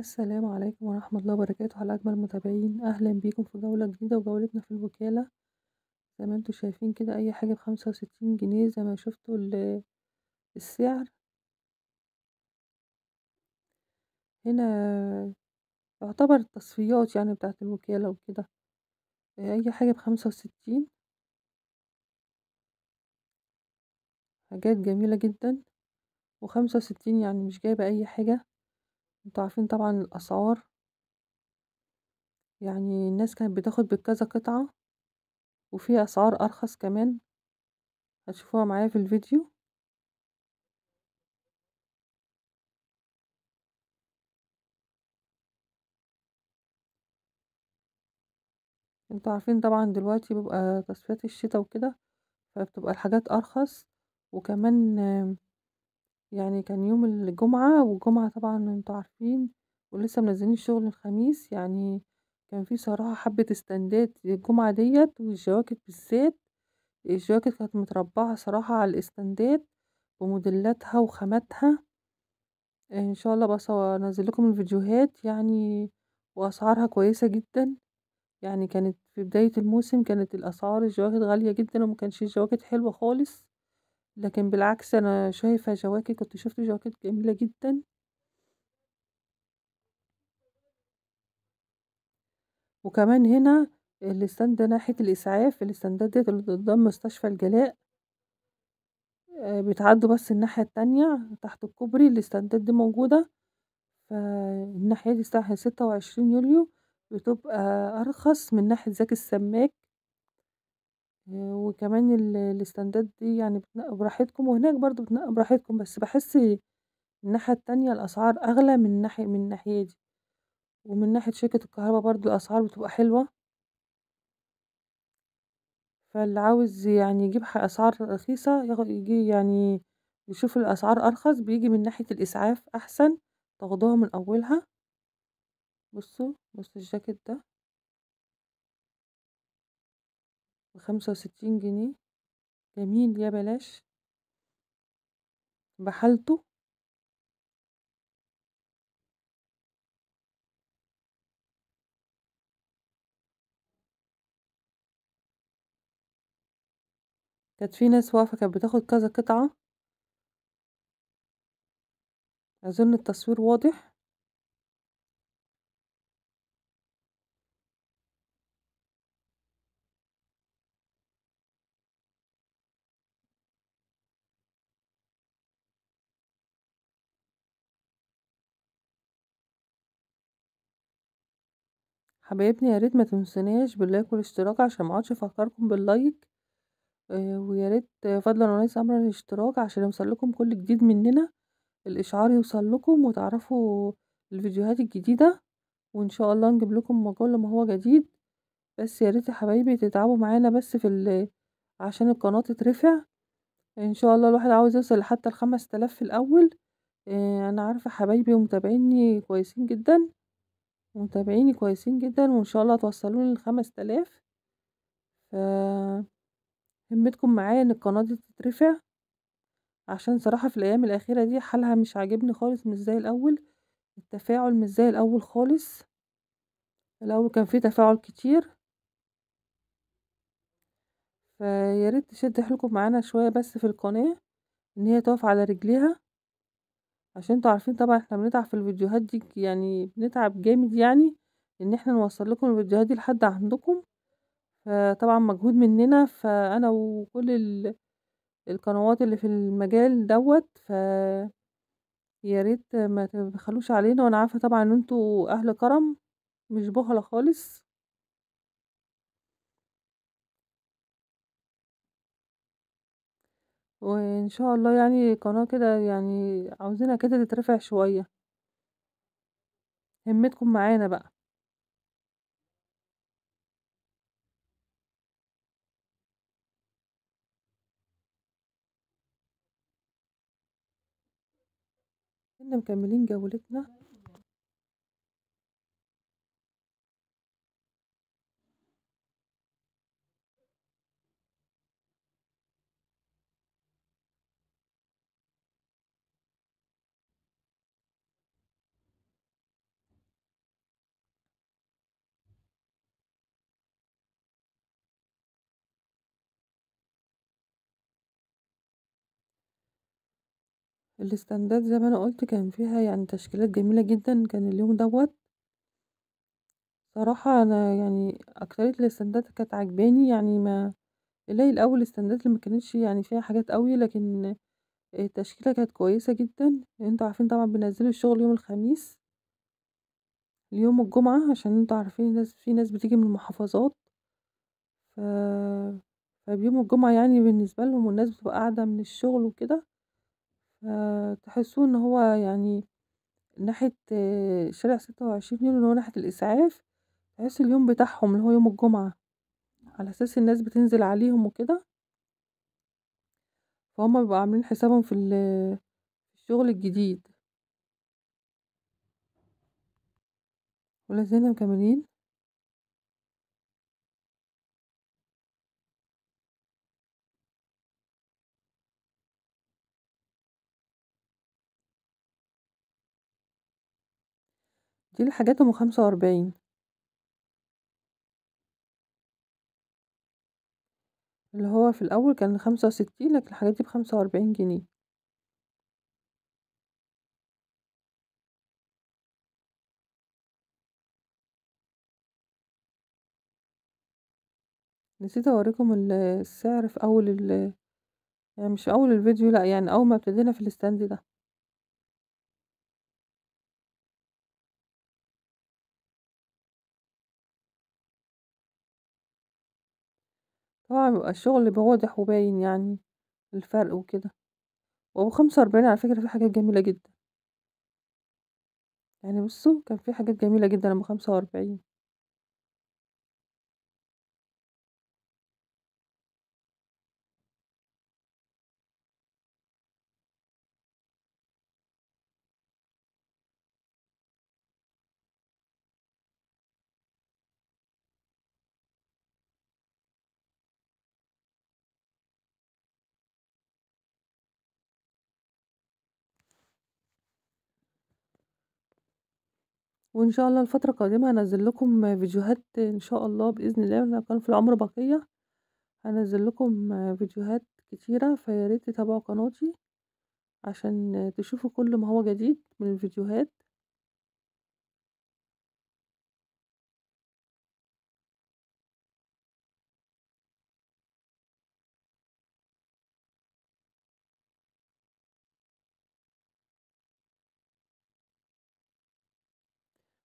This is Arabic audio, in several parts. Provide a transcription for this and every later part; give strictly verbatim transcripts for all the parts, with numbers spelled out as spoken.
السلام عليكم ورحمة الله وبركاته على أجمل المتابعين. أهلا بيكم في جولة جديدة وجولتنا في الوكالة. زي ما انتوا شايفين كده أي حاجة بخمسة وستين جنيه زي ما شفتوا السعر هنا، يعتبر التصفيات يعني بتاعة الوكالة وكده. أي حاجة بخمسة وستين، حاجات جميلة جدا. وخمسة وستين يعني مش جايبة أي حاجة. انتوا عارفين طبعا الأسعار، يعني الناس كانت بتاخد بكذا قطعة وفي أسعار أرخص كمان، هتشوفوها معايا في الفيديو. انتوا عارفين طبعا دلوقتي بيبقى تصفيات الشتاء وكده، فبتبقى الحاجات أرخص. وكمان يعني كان يوم الجمعة، والجمعة طبعا انتوا عارفين ولسه منزلين الشغل الخميس، يعني كان في صراحة حبة استندات الجمعة ديت، والجواكت بالذات. الجواكت كانت متربعة صراحة على الاستندات بموديلاتها وخاماتها. ان شاء الله بس انزل لكم الفيديوهات يعني، واسعارها كويسة جدا. يعني كانت في بداية الموسم كانت الاسعار الجواكت غالية جدا، ومكانش الجواكت حلوة خالص، لكن بالعكس انا شايفه جواكت، كنت شفت جواكت جميله جدا. وكمان هنا الاستاند ده ناحيه الاسعاف، الاستاندات ديت اللي قدام مستشفى الجلاء، بتعدوا بس الناحيه التانية تحت الكوبري الاستاندات دي موجوده. فالناحيه دي الساعه ستة وعشرين يوليو بتبقى ارخص من ناحيه ذكي السماك. وكمان الاستاندات دي يعني بتنقى براحتكم، وهناك برضو بتنقى براحتكم، بس بحس الناحية التانية الأسعار أغلى من ناحية من الناحية دي. ومن ناحية شركة الكهرباء برضو الأسعار بتبقى حلوة، فاللي عاوز يعني يجيب أسعار رخيصة يجي يعني يشوف الأسعار أرخص، بيجي من ناحية الإسعاف أحسن، تاخدوها من أولها. بصوا بصوا الجاكيت ده بخمسة وستين جنيه، جميل يا بلاش بحالته. كانت في ناس واقفة كانت بتاخد كذا قطعة. أظن التصوير واضح. حبايبني يا ريت ما تنسوناش باللايك والاشتراك عشان ما اقعدش افكركم باللايك، ويا ريت فضلا ونيس امر الاشتراك عشان يوصل لكم كل جديد مننا، الاشعار يوصل لكم وتعرفوا الفيديوهات الجديده، وان شاء الله نجيب لكم مجال ما هو جديد. بس يا ريت يا حبايبي تتعبوا معانا بس في ال... عشان القناه تترفع ان شاء الله. الواحد عاوز يوصل حتى الخمس تلاف في الاول. انا عارفه حبايبي ومتابعيني كويسين جدا، متابعيني كويسين جدا، وان شاء الله توصلوني للخمس تلاف. ف همتكم معايا ان القناه دي تترفع، عشان صراحه في الايام الاخيره دي حالها مش عاجبني خالص، مش زي الاول، التفاعل مش زي الاول خالص. الاول كان فيه تفاعل كتير، فيا ريت تشد حيلكم معانا شويه بس في القناه ان هي تقف على رجليها، عشان انتوا عارفين طبعا احنا بنتعب في الفيديوهات دي، يعني بنتعب جامد يعني ان احنا نوصل لكم الفيديوهات دي لحد عندكم. فطبعا مجهود مننا، فانا وكل ال... القنوات اللي في المجال دوت، ف يا ريت ما تبخلوش علينا. وانا عارفه طبعا ان انتوا اهل كرم مش بخله خالص. وان شاء الله يعني قناة كده يعني عاوزينها كده تترفع شوية، همتكم معانا بقى. احنا مكملين جولتنا. الاستندات زي ما انا قلت كان فيها يعني تشكيلات جميلة جدا. كان اليوم دوت صراحة انا يعني اكترية الاستندات كانت عجباني، يعني ما الاقي الاول استندات اللي ما كانتش يعني فيها حاجات قوي، لكن التشكيلة كانت كويسة جدا. انتوا عارفين طبعا بنزلوا الشغل يوم الخميس اليوم الجمعة، عشان انتوا عارفين ناس في ناس بتيجي من المحافظات، ف... فبيوم الجمعة يعني بالنسبة لهم والناس بتبقى قاعدة من الشغل وكده، فتحسوا ان هو يعني ناحية شارع ستة وعشرين يوليو اللي هو ناحية الإسعاف، تحس اليوم بتاعهم اللي هو يوم الجمعة على أساس الناس بتنزل عليهم وكده، فهم بيبقوا عاملين حسابهم في الشغل الجديد. ولازلنا مكملين. دي الحاجات ام خمسة واربعين. اللي هو في الاول كان خمسة وستين، لكن الحاجات دي بخمسة واربعين جنيه. نسيت اوريكم السعر في اول ال يعني مش اول الفيديو، لا يعني اول ما ابتدينا في الاستاند ده. طبعا بيبقى الشغل بواضح وباين يعني الفرق وكده. وابو خمسة واربعين على فكرة في حاجات جميلة جدا، يعني بصوا كان في حاجات جميلة جدا ابو خمسة واربعين. وان شاء الله الفتره القادمه هنزل لكم فيديوهات ان شاء الله باذن الله، لو كان في العمر بقيه هنزل لكم فيديوهات كتيره، فيا ريت تتابعوا قناتي عشان تشوفوا كل ما هو جديد من الفيديوهات.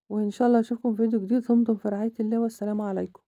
وإن شاء الله أشوفكم في فيديو جديد. دمتم في رعاية الله، والسلام عليكم.